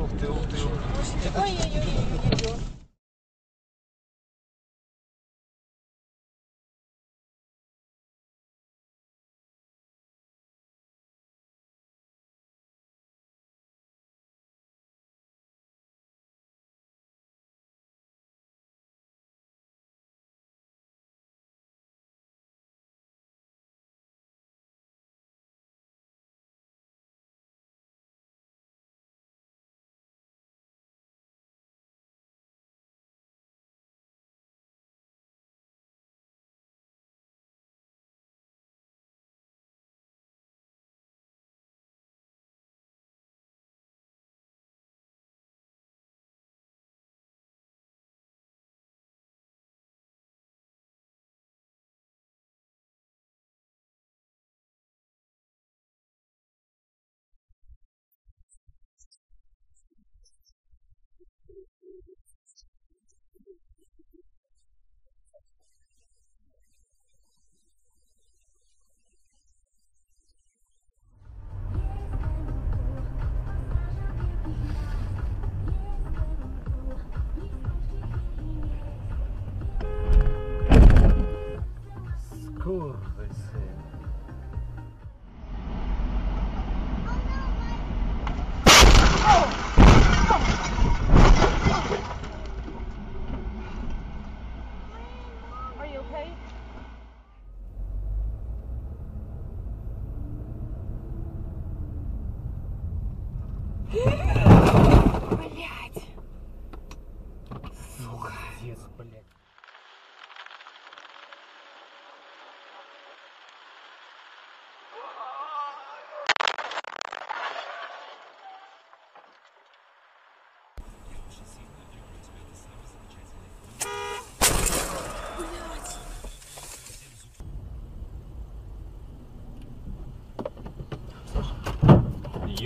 ух ты. Ой-ой-ой.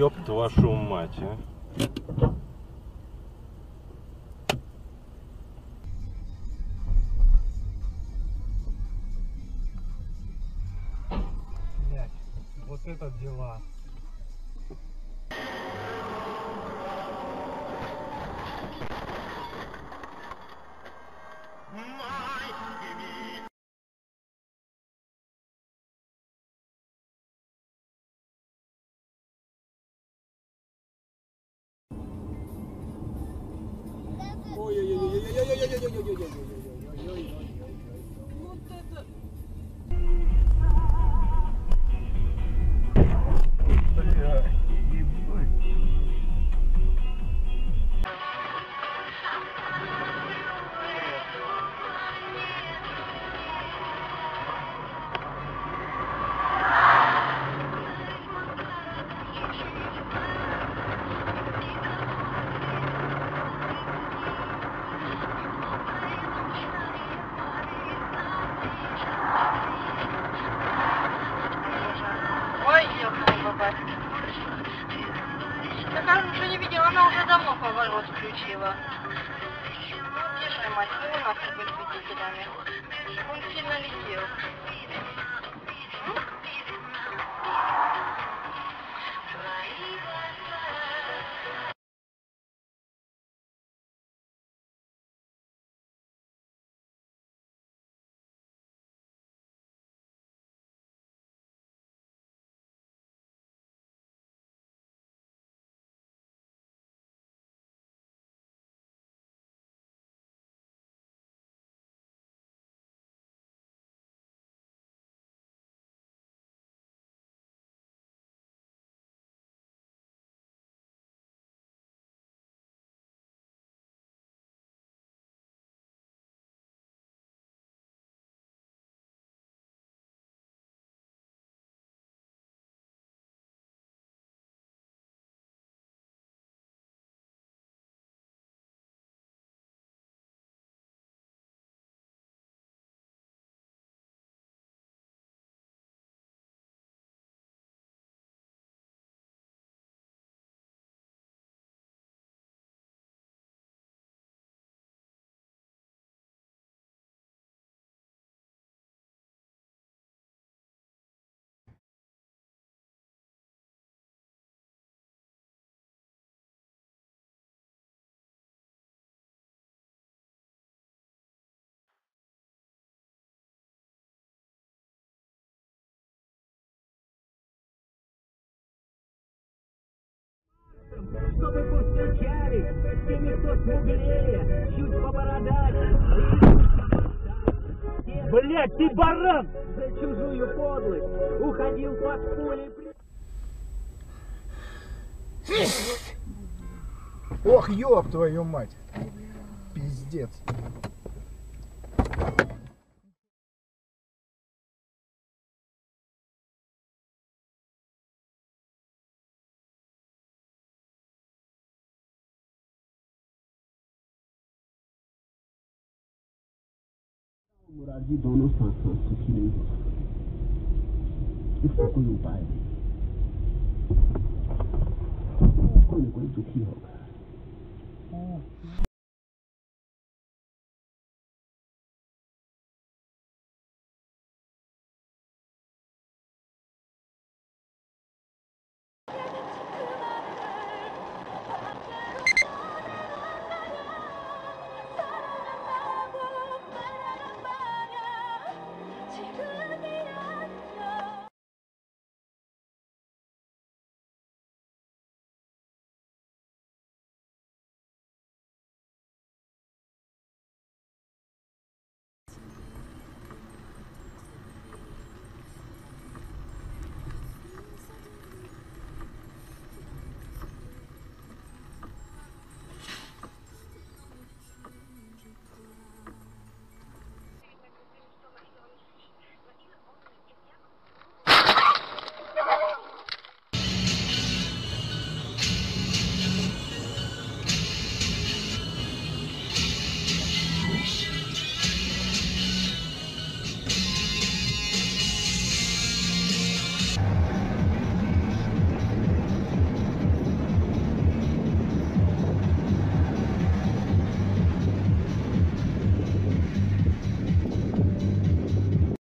Ёпт вашу мать, а. Блядь, вот это дела. Включила. Тише, мать, не у нас с тобой свидетелями. Он сильно летел. Эй, 700 муглея, чуть по бородаке. Блядь, ты баран! За чужую подлость уходил под поле. Ох, ёб твою мать! Пиздец. मुरारजी दोनों साथ साथ सुखी नहीं हो सकते, इसका कोई उपाय नहीं, कोई न कोई दुखी होगा।